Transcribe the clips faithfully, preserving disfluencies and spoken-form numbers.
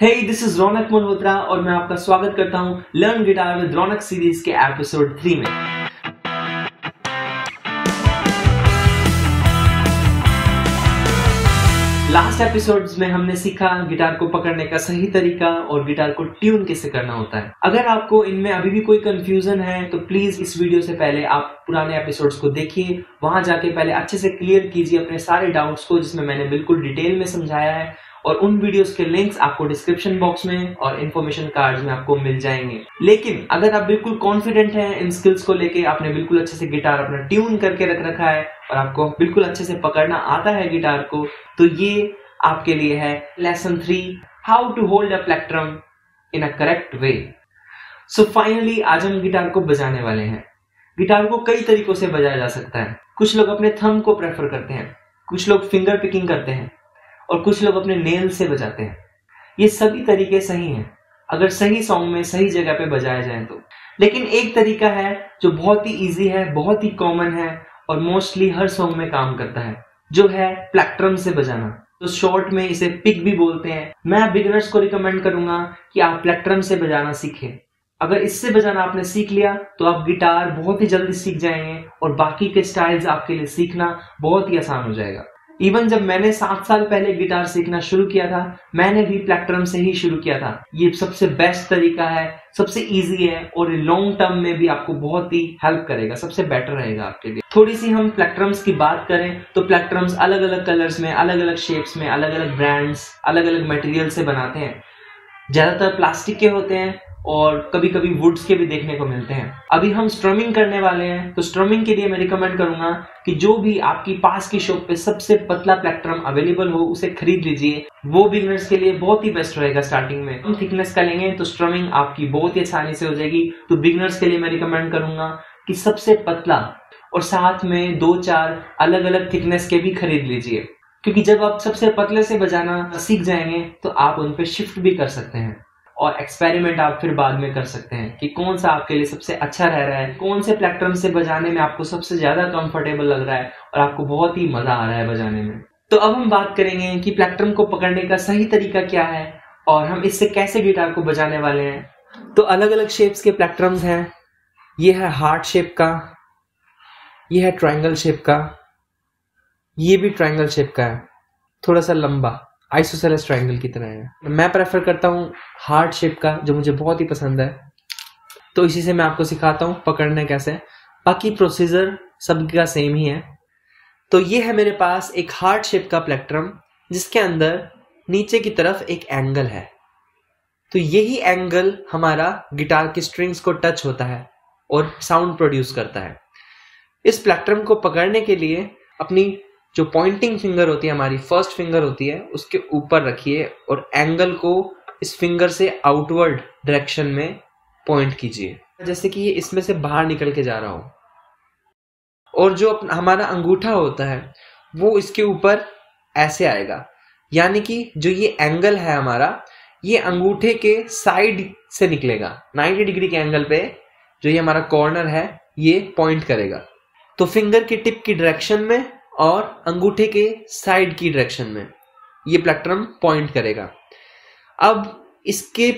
Hey, this is रौनक मल्होत्रा और मैं आपका स्वागत करता हूँ learn guitar with Raunak series के एपिसोड थ्री में। लास्ट एपिसोड्स में हमने सीखा गिटार को पकड़ने का सही तरीका और गिटार को ट्यून कैसे करना होता है। अगर आपको इनमें अभी भी कोई कंफ्यूजन है तो प्लीज इस वीडियो से पहले आप पुराने एपिसोड्स को देखिए, वहां जाके पहले अच्छे से क्लियर कीजिए अपने सारे डाउट्स को, जिसमें मैंने बिल्कुल डिटेल में समझाया है। और उन वीडियोस के लिंक्स आपको डिस्क्रिप्शन बॉक्स में और इन्फॉर्मेशन कार्ड्स में आपको मिल जाएंगे। लेकिन अगर आप बिल्कुल कॉन्फिडेंट हैं इन स्किल्स को लेके, आपने बिल्कुल अच्छे से गिटार अपना ट्यून करके रख रखा है और आपको बिल्कुल अच्छे से पकड़ना आता है गिटार को, तो ये आपके लिए है lesson three, how to hold a plectrum in a correct way. So finally आज हम गिटार को बजाने वाले हैं। गिटार को कई तरीकों से बजाया जा सकता है। कुछ लोग अपने थंब को प्रेफर करते हैं, कुछ लोग फिंगर पिकिंग करते हैं और कुछ लोग अपने नेल से बजाते हैं। ये सभी तरीके सही हैं अगर सही सॉन्ग में सही जगह पे बजाए जाए तो। लेकिन एक तरीका है जो बहुत ही इजी है, बहुत ही कॉमन है और मोस्टली हर सॉन्ग में काम करता है, जो है प्लेक्ट्रम से बजाना। तो शॉर्ट में इसे पिक भी बोलते हैं। मैं बिगिनर्स को रिकमेंड करूंगा कि आप प्लेक्ट्रम से बजाना सीखें। अगर इससे बजाना आपने सीख लिया तो आप गिटार बहुत ही जल्दी सीख जाएंगे और बाकी के स्टाइल्स आपके लिए सीखना बहुत ही आसान हो जाएगा। इवन जब मैंने सात साल पहले गिटार सीखना शुरू किया था, मैंने भी प्लेक्ट्रम से ही शुरू किया था। ये सबसे बेस्ट तरीका है, सबसे इजी है और लॉन्ग टर्म में भी आपको बहुत ही हेल्प करेगा, सबसे बेटर रहेगा आपके लिए। थोड़ी सी हम प्लेक्ट्रम्स की बात करें तो प्लेक्ट्रम्स अलग अलग कलर्स में, अलग अलग शेप्स में, अलग अलग ब्रांड्स, अलग अलग मटेरियल से बनाते हैं। ज्यादातर प्लास्टिक के होते हैं और कभी कभी वुड्स के भी देखने को मिलते हैं। अभी हम स्ट्रमिंग करने वाले हैं, तो स्ट्रमिंग के लिए मैं रिकमेंड करूंगा कि जो भी आपकी पास की शॉप पे सबसे पतला प्लेक्ट्रम अवेलेबल हो उसे खरीद लीजिए। वो बिगिनर्स के लिए बहुत ही बेस्ट रहेगा। स्टार्टिंग में हम थिकनेस का लेंगे तो स्ट्रमिंग आपकी बहुत ही आसानी से हो जाएगी। तो बिगिनर्स के लिए मैं रिकमेंड करूंगा कि सबसे पतला और साथ में दो चार अलग अलग थिकनेस के भी खरीद लीजिए, क्योंकि जब आप सबसे पतले से बजाना सीख जाएंगे तो आप उन पे शिफ्ट भी कर सकते हैं और एक्सपेरिमेंट आप फिर बाद में कर सकते हैं कि कौन सा आपके लिए सबसे अच्छा रह रहा है, कौन से प्लेक्ट्रम से बजाने में आपको सबसे ज्यादा कंफर्टेबल लग रहा है और आपको बहुत ही मजा आ रहा है बजाने में। तो अब हम बात करेंगे कि प्लेक्ट्रम को पकड़ने का सही तरीका क्या है और हम इससे कैसे गिटार को बजाने वाले हैं। तो अलग अलग शेप्स के प्लेक्ट्रम्स हैं। ये है हार्ट शेप का, ये है ट्राइंगल शेप का, ये भी ट्राइंगल शेप का है, थोड़ा सा लंबा आइसोसेलेस ट्राइंगल की तरह है। मैं प्रेफर करता हूँ हार्ट शेप का, जो मुझे बहुत ही पसंद है। तो इसी से मैं आपको सिखाता हूँ पकड़ने कैसे। बाकी प्रोसीजर सबका सेम ही है। तो ये है मेरे पास एक हार्ट शेप का प्लेक्ट्रम, जिसके अंदर नीचे की तरफ एक एंगल है। तो यही एंगल हमारा गिटार की स्ट्रिंग्स को टच होता है और साउंड प्रोड्यूस करता है। इस प्लेक्ट्रम को पकड़ने के लिए अपनी जो पॉइंटिंग फिंगर होती है, हमारी फर्स्ट फिंगर होती है, उसके ऊपर रखिए और एंगल को इस फिंगर से आउटवर्ड डायरेक्शन में पॉइंट कीजिए, जैसे कि ये इसमें से बाहर निकल के जा रहा हो। और जो हमारा अंगूठा होता है वो इसके ऊपर ऐसे आएगा, यानी कि जो ये एंगल है हमारा, ये अंगूठे के साइड से निकलेगा। नाइन्टी डिग्री के एंगल पे जो ये हमारा कॉर्नर है ये पॉइंट करेगा। तो फिंगर की टिप की डायरेक्शन में और अंगूठे के साइड की डायरेक्शन में ये प्लेक्ट्रम पॉइंट करेगा। अब इसके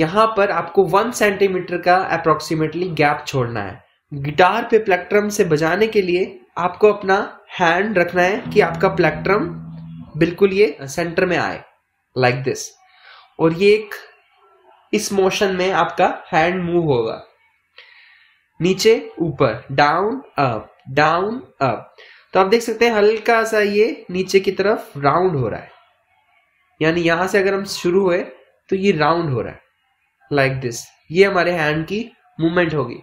यहाँ पर आपको वन सेंटीमीटर का अप्रोक्सीमेटली गैप छोड़ना है। गिटार पे प्लेक्ट्रम से बजाने के लिए आपको अपना हैंड रखना है कि आपका प्लेक्ट्रम बिल्कुल ये सेंटर में आए, लाइक दिस। और ये एक इस मोशन में आपका हैंड मूव होगा, नीचे ऊपर, डाउन अप, डाउन अप। तो आप देख सकते हैं हल्का सा ये नीचे की तरफ राउंड हो रहा है, यानी यहां से अगर हम शुरू हुए तो ये राउंड हो रहा है, लाइक दिस। ये हमारे हैंड की मूवमेंट होगी।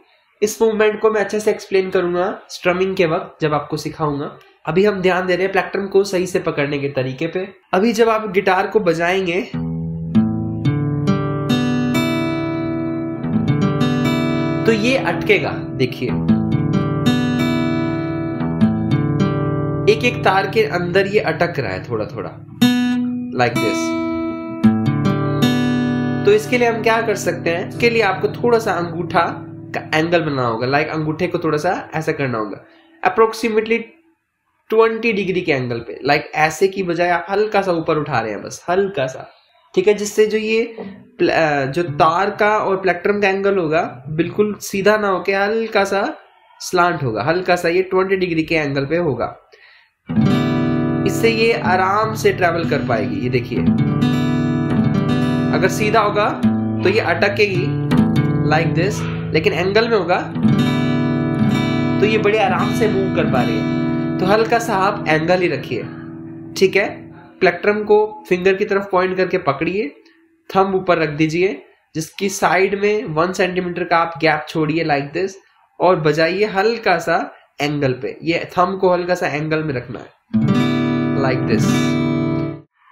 इस मूवमेंट को मैं अच्छे से एक्सप्लेन करूंगा स्ट्रमिंग के वक्त, जब आपको सिखाऊंगा। अभी हम ध्यान दे रहे हैं प्लेक्ट्रम को सही से पकड़ने के तरीके पे। अभी जब आप गिटार को बजाएंगे तो ये अटकेगा, देखिए एक एक तार के अंदर ये अटक रहा है थोड़ा थोड़ा, लाइक दिस। तो इसके लिए हम क्या कर सकते हैं, इसके लिए आपको थोड़ा सा अंगूठा का एंगल बनाना होगा, लाइक अंगूठे को थोड़ा सा ऐसा करना होगा अप्रोक्सीमेटली ट्वेंटी डिग्री के एंगल पे, लाइक ऐसे की बजाय आप हल्का सा ऊपर उठा रहे हैं, बस हल्का सा। ठीक है, जिससे जो ये जो तार का और प्लेक्ट्रम का एंगल होगा बिल्कुल सीधा ना होके हल्का सा स्लांट होगा, हल्का सा ये बीस डिग्री के एंगल पे होगा। इससे ये आराम से ट्रैवल कर पाएगी। ये देखिए अगर सीधा होगा तो ये अटकेगी लाइक दिस, लेकिन एंगल में होगा तो ये बड़े आराम से मूव कर पा रही है। तो हल्का सा आप एंगल ही रखिए, ठीक है। प्लेक्ट्रम को फिंगर की तरफ पॉइंट करके पकड़िए, थंब ऊपर रख दीजिए, जिसकी साइड में वन सेंटीमीटर का आप गैप छोड़िए लाइक दिस, और बजाइए हल्का सा एंगल पे। ये थंब को हल्का सा एंगल में रखना है लाइक दिस।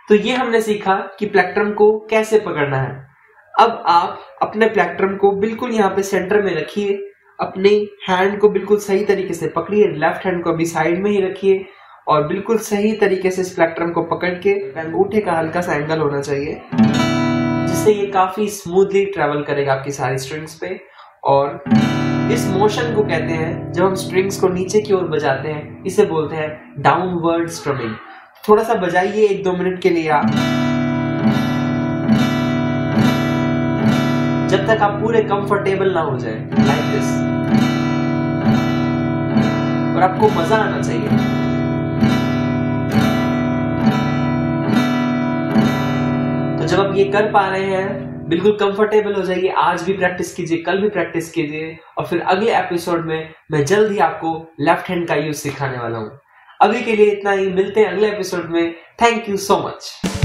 तो ये हमने सीखा कि प्लेक्ट्रम को कैसे पकड़ना है। अब आप अपने प्लेक्ट्रम को बिल्कुल यहाँ पे सेंटर में रखिए, अपने हैंड को बिल्कुल सही तरीके से पकड़िए, लेफ्ट हैंड को अभी साइड में ही रखिए और बिल्कुल सही तरीके से इस प्लेक्ट्रम को पकड़ के अंगूठे का हल्का सा एंगल होना चाहिए, जिससे ये काफी स्मूथली ट्रेवल करेगा आपकी सारी स्ट्रिंग्स पे। और इस मोशन को कहते हैं, जब हम स्ट्रिंग्स को नीचे की ओर बजाते हैं, इसे बोलते हैं डाउनवर्ड स्ट्रमिंग। थोड़ा सा बजाइए एक दो मिनट के लिए आप, जब तक आप पूरे कंफर्टेबल ना हो जाए लाइक दिस, और आपको मजा आना चाहिए। जब आप ये कर पा रहे हैं बिल्कुल कंफर्टेबल हो जाइए। आज भी प्रैक्टिस कीजिए, कल भी प्रैक्टिस कीजिए, और फिर अगले एपिसोड में मैं जल्द ही आपको लेफ्ट हैंड का यूज सिखाने वाला हूँ। अभी के लिए इतना ही, मिलते हैं अगले एपिसोड में। Thank you so much.